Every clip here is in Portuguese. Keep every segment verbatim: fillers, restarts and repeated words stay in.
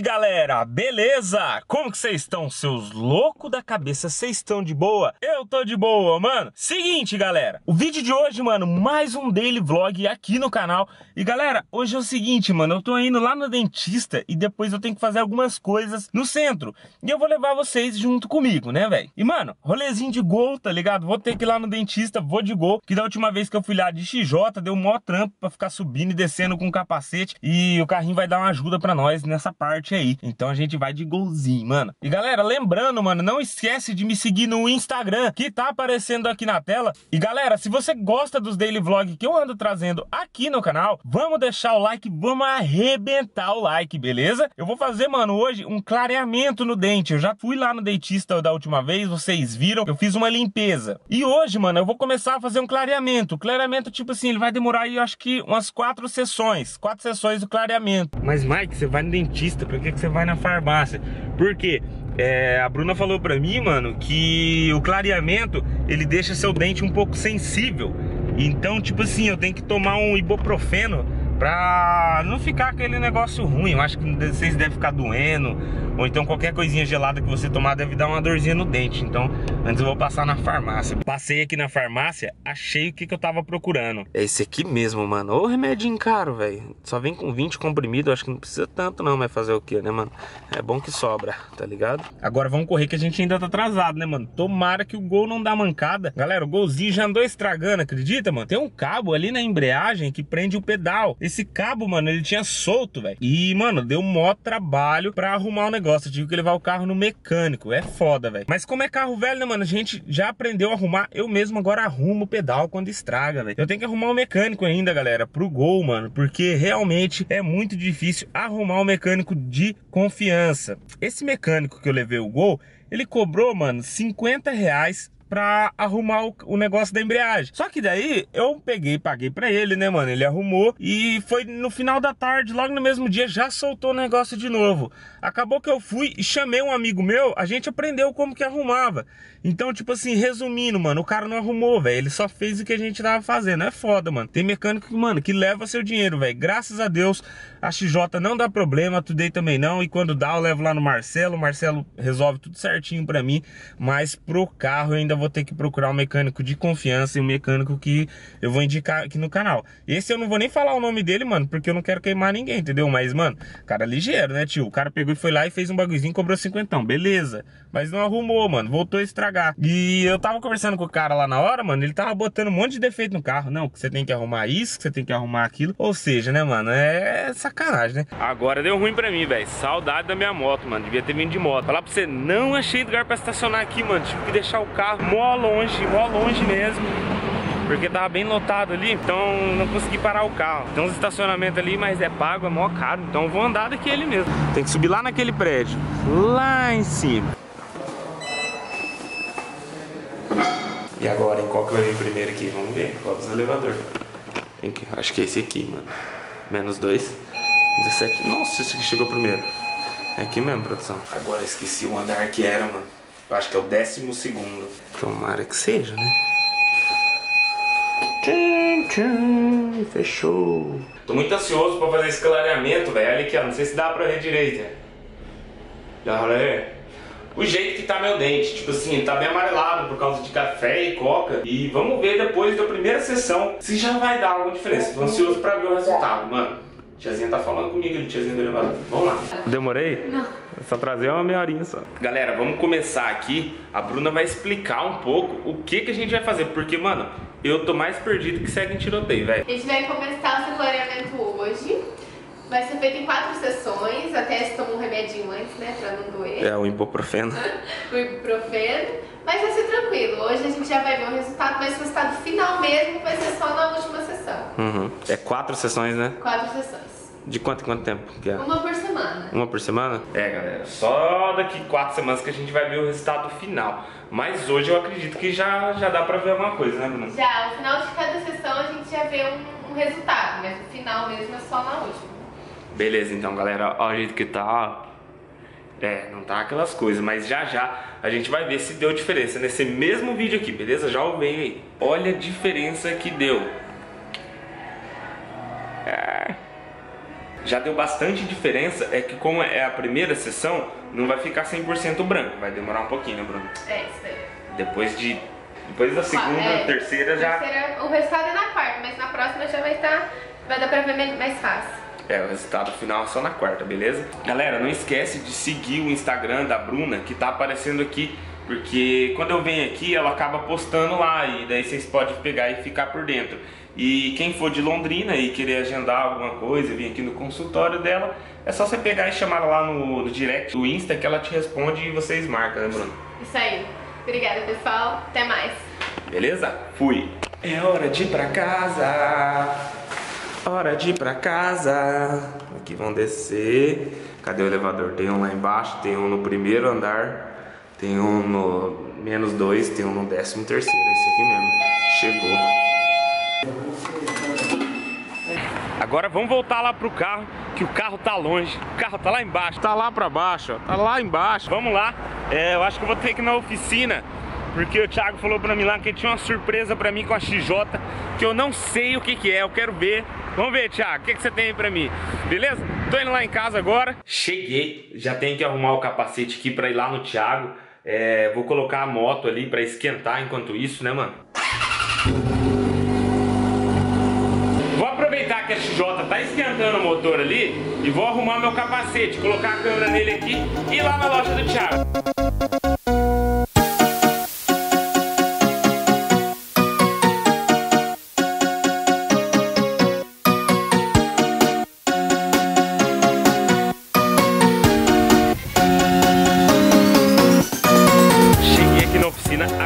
aí, galera, beleza? Como que vocês estão, seus loucos da cabeça? Vocês estão de boa? Eu tô de boa, mano. Seguinte, galera, o vídeo de hoje, mano, mais um daily vlog aqui no canal. E, galera, hoje é o seguinte, mano, eu tô indo lá no dentista e depois eu tenho que fazer algumas coisas no centro. E eu vou levar vocês junto comigo, né, velho? E, mano, rolezinho de gol, tá ligado? Vou ter que ir lá no dentista, vou de gol, que da última vez que eu fui lá de X J, deu um maior trampo pra ficar subindo e descendo com o capacete. E o carrinho vai dar uma ajuda pra nós nessa parte aí, então a gente vai de golzinho, mano. E galera, lembrando, mano, não esquece de me seguir no Instagram, que tá aparecendo aqui na tela. E galera, se você gosta dos daily vlog que eu ando trazendo aqui no canal, vamos deixar o like, vamos arrebentar o like, beleza? Eu vou fazer, mano, hoje um clareamento no dente. Eu já fui lá no dentista da última vez, vocês viram, eu fiz uma limpeza. E hoje, mano, eu vou começar a fazer um clareamento. O clareamento, tipo assim, ele vai demorar aí, eu acho que umas quatro sessões, quatro sessões do clareamento. Mas Mike, você vai no dentista, por que que você vai na farmácia? Porque é, a Bruna falou pra mim, mano, que o clareamento, ele deixa seu dente um pouco sensível. Então, tipo assim, eu tenho que tomar um ibuprofeno pra não ficar aquele negócio ruim. Eu acho que vocês devem ficar doendo, ou então qualquer coisinha gelada que você tomar deve dar uma dorzinha no dente. Então, antes eu vou passar na farmácia. Passei aqui na farmácia, achei o que que eu tava procurando. É esse aqui mesmo, mano. Ô, remedinho caro, velho. Só vem com vinte comprimidos, acho que não precisa tanto não, mas fazer o quê, né, mano? É bom que sobra, tá ligado? Agora vamos correr que a gente ainda tá atrasado, né, mano? Tomara que o gol não dá mancada. Galera, o golzinho já andou estragando, acredita, mano? Tem um cabo ali na embreagem que prende o pedal. Esse cabo, mano, ele tinha solto, velho. E, mano, deu mó trabalho pra arrumar o negócio. Eu tive que levar o carro no mecânico. É foda, velho. Mas como é carro velho, né, mano? A gente já aprendeu a arrumar. Eu mesmo agora arrumo o pedal quando estraga, velho. Eu tenho que arrumar o mecânico ainda, galera, pro Gol, mano. Porque realmente é muito difícil arrumar um mecânico de confiança. Esse mecânico que eu levei o Gol, ele cobrou, mano, cinquenta reais pra arrumar o, o negócio da embreagem. Só que daí eu peguei e paguei pra ele, né, mano? Ele arrumou e foi no final da tarde, logo no mesmo dia, já soltou o negócio de novo. Acabou que eu fui e chamei um amigo meu, a gente aprendeu como que arrumava. Então, tipo assim, resumindo, mano, o cara não arrumou, velho. Ele só fez o que a gente tava fazendo. É foda, mano. Tem mecânico, mano, que leva seu dinheiro, velho. Graças a Deus, a X J não dá problema, a Today também não. E quando dá, eu levo lá no Marcelo. O Marcelo resolve tudo certinho pra mim. Mas pro carro eu ainda vou ter que procurar um mecânico de confiança e um mecânico que eu vou indicar aqui no canal. Esse eu não vou nem falar o nome dele, mano, porque eu não quero queimar ninguém, entendeu? Mas, mano, cara ligeiro, né, tio? O cara pegou e foi lá e fez um bagulhozinho, cobrou cinquentão, beleza. Mas não arrumou, mano, voltou a estragar. E eu tava conversando com o cara lá na hora, mano, ele tava botando um monte de defeito no carro. Não, que você tem que arrumar isso, que você tem que arrumar aquilo. Ou seja, né, mano, é sacanagem, né? Agora deu ruim pra mim, velho. Saudade da minha moto, mano. Devia ter vindo de moto. Falar pra você, não achei lugar pra estacionar aqui, mano. Tive que deixar o carro mó longe, mó longe mesmo, porque tava bem lotado ali, então não consegui parar o carro. Tem uns estacionamentos ali, mas é pago, é mó caro, então vou andar daqui ele mesmo. Tem que subir lá naquele prédio, lá em cima. E agora, em qual que vai vir primeiro aqui? Vamos ver, qual dos elevador. Acho que é esse aqui, mano. Menos dois, dezessete. Nossa, esse aqui chegou primeiro. É aqui mesmo, produção. Agora esqueci o andar que era, mano. Eu acho que é o décimo segundo. Tomara que seja, né? Tchum, tchum, fechou. Tô muito ansioso pra fazer esse clareamento, velho. Olha aqui, ó. Não sei se dá pra ver direito. Dá pra ver? O jeito que tá meu dente. Tipo assim, tá bem amarelado por causa de café e coca. E vamos ver depois da primeira sessão se já vai dar alguma diferença. Tô ansioso pra ver o resultado, mano. Tiazinha tá falando comigo ali, tiazinha do elevador. Vamos lá. Demorei? Não. Só trazer uma meia horinha só. Galera, vamos começar aqui. A Bruna vai explicar um pouco o que que a gente vai fazer. Porque, mano, eu tô mais perdido que segue em tiroteio, velho. A gente vai começar o seu clareamento hoje. Vai ser feito em quatro sessões. Até se toma um remedinho antes, né? Pra não doer. É, o ibuprofeno. O ibuprofeno. Mas vai ser tranquilo. Hoje a gente já vai ver o resultado, mas o resultado final mesmo vai ser só na última sessão. Uhum. É quatro sessões, né? Quatro sessões. De quanto em quanto tempo que é? Uma por semana. Uma por semana? É, galera, só daqui quatro semanas que a gente vai ver o resultado final. Mas hoje eu acredito que já, já dá pra ver alguma coisa, né, Bruna? Já, no final de cada sessão a gente já vê um, um resultado, mas o final mesmo é só na última. Beleza, então, galera, olha o jeito que tá. É, não tá aquelas coisas, mas já já a gente vai ver se deu diferença nesse mesmo vídeo aqui, beleza? Já o veio aí. Olha a diferença que deu. já deu bastante diferença. É que como é a primeira sessão, não vai ficar cem por cento branco, vai demorar um pouquinho, né, Bruna? É, isso aí. Depois de... Depois da segunda, é, terceira já... Terceira, o resultado é na quarta, mas na próxima já vai estar... Vai dar pra ver mais fácil. É, o resultado final é só na quarta, beleza? Galera, não esquece de seguir o Instagram da Bruna, que tá aparecendo aqui, porque quando eu venho aqui, ela acaba postando lá, e daí vocês podem pegar e ficar por dentro. E quem for de Londrina e querer agendar alguma coisa, vir aqui no consultório dela, é só você pegar e chamar ela lá no, no direct do Insta, que ela te responde e vocês marcam, né, Bruna? Isso aí. Obrigada, pessoal. Até mais. Beleza? Fui. É hora de ir pra casa. Hora de ir pra casa. Aqui vão descer. Cadê o elevador? Tem um lá embaixo, tem um no primeiro andar, tem um no menos dois, tem um no décimo terceiro. É esse aqui mesmo. Chegou. Agora vamos voltar lá pro carro, que o carro tá longe. O carro tá lá embaixo. Tá lá pra baixo, ó. Tá lá embaixo. Vamos lá. É, eu acho que eu vou ter que ir na oficina, porque o Thiago falou pra mim lá que ele tinha uma surpresa pra mim com a X J, que eu não sei o que que é, eu quero ver. Vamos ver, Thiago, o que que você tem aí pra mim? Beleza? Tô indo lá em casa agora. Cheguei, já tenho que arrumar o capacete aqui pra ir lá no Thiago. É, vou colocar a moto ali pra esquentar enquanto isso, né, mano? Vou aproveitar que a X J tá esquentando o motor ali e vou arrumar meu capacete, colocar a câmera nele aqui e ir lá na loja do Thiago.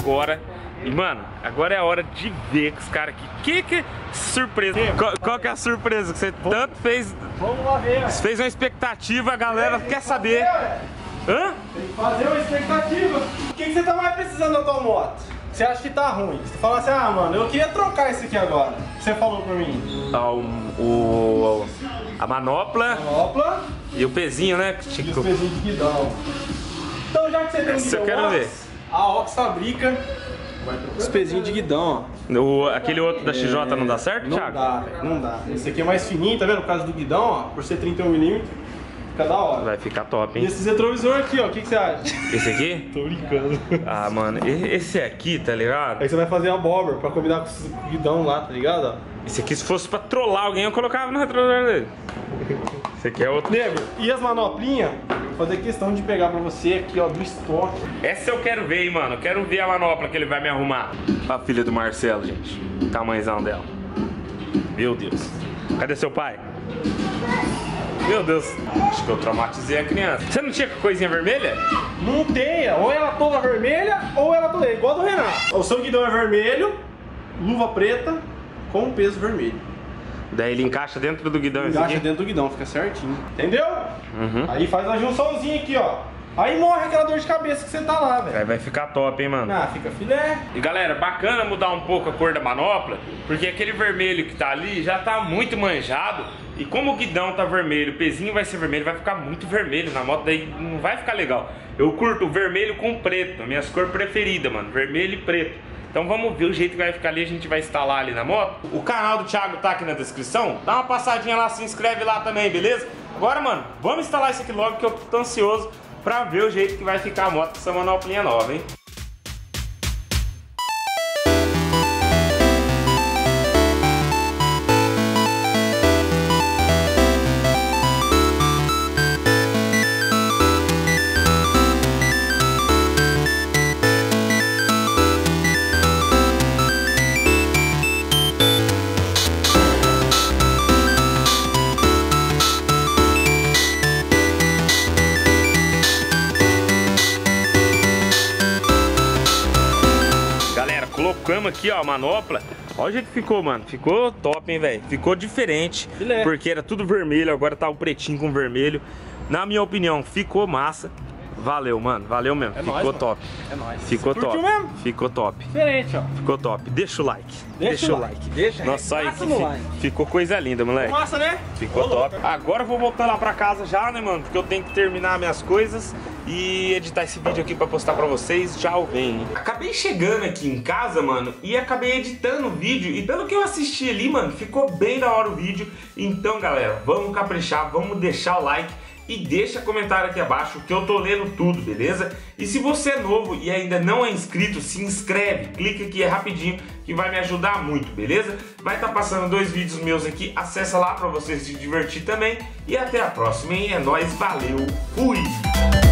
Agora, e mano, agora é a hora de ver com os caras aqui. Que que surpresa? Qual, qual que é a surpresa que você tanto fez? Vamos lá ver. Você fez uma expectativa, a galera quer saber. Hã? Tem que fazer uma expectativa. O que que você tá mais precisando da tua moto? Você acha que tá ruim? Você fala assim, ah, mano, eu queria trocar isso aqui agora. Você falou pra mim. Ah, o, o, a manopla. Manopla. E o pezinho, né? E o pezinho de guidão. Então já que você tem um guidão, eu quero ver. A Oxfabrica, os pezinhos de guidão, ó. O, aquele outro da X J é, não dá certo, não, Thiago? Dá, não dá. Esse aqui é mais fininho, tá vendo? Por causa do guidão, ó. Por ser trinta e um milímetros, fica da hora. Vai ficar top, hein? E esse retrovisor aqui, ó. O que que você acha? Esse aqui? Tô brincando. Ah, mano. Esse aqui, tá ligado? Aí você vai fazer a abóbora pra combinar com o guidão lá, tá ligado? Esse aqui, se fosse pra trollar alguém, eu colocava no retrovisor dele. Esse aqui é outro. Nego, e as manoplinhas? Vou fazer questão de pegar pra você aqui, ó, do estoque. Essa eu quero ver, hein, mano. Eu quero ver a manopla que ele vai me arrumar. A filha do Marcelo, gente. O tamanhozão dela. Meu Deus. Cadê seu pai? Meu Deus. Acho que eu traumatizei a criança. Você não tinha coisinha vermelha? Não tem. Ou ela toda vermelha, ou ela toda igual a do Renan. O seu guidão é vermelho, luva preta, com peso vermelho. Daí ele encaixa dentro do guidão. Encaixa aqui dentro do guidão, fica certinho. Entendeu? Uhum. Aí faz uma junçãozinha aqui, ó. Aí morre aquela dor de cabeça que você tá lá, velho. Aí vai ficar top, hein, mano? Ah, fica filé. E galera, bacana mudar um pouco a cor da manopla, porque aquele vermelho que tá ali já tá muito manjado. E como o guidão tá vermelho, o pezinho vai ser vermelho, vai ficar muito vermelho na moto, daí não vai ficar legal. Eu curto o vermelho com preto, minhas cores preferidas, mano. Vermelho e preto. Então vamos ver o jeito que vai ficar ali, a gente vai instalar ali na moto. O canal do Thiago tá aqui na descrição, dá uma passadinha lá, se inscreve lá também, beleza? Agora, mano, vamos instalar isso aqui logo, que eu tô ansioso pra ver o jeito que vai ficar a moto com essa manoplinha nova, hein? Colocamos aqui, ó, a manopla. Olha o jeito que ficou, mano. Ficou top, hein, velho. Ficou diferente, porque era tudo vermelho, agora tá o pretinho com vermelho. Na minha opinião, ficou massa. Valeu, mano. Valeu mesmo. É Ficou nóis, top. Mano. É nóis. Ficou Você top. Mesmo? Ficou top. Diferente, ó. Ficou top. Deixa o like. Deixa, Deixa o like. like. Deixa Nossa, aí que fi... like. Ficou coisa linda, moleque. Ficou massa, né? Ficou Ô, top. Louco. Agora eu vou voltar lá pra casa já, né, mano? Porque eu tenho que terminar minhas coisas e editar esse vídeo aqui pra postar pra vocês. Já o bem. Acabei chegando aqui em casa, mano, e acabei editando o vídeo. E pelo que eu assisti ali, mano, ficou bem da hora o vídeo. Então, galera, vamos caprichar, vamos deixar o like. E deixa comentário aqui abaixo que eu tô lendo tudo, beleza? E se você é novo e ainda não é inscrito, se inscreve, clica aqui, é rapidinho, que vai me ajudar muito, beleza? Vai estar passando dois vídeos meus aqui, acessa lá pra você se divertir também. E até a próxima, hein? É nóis, valeu, fui!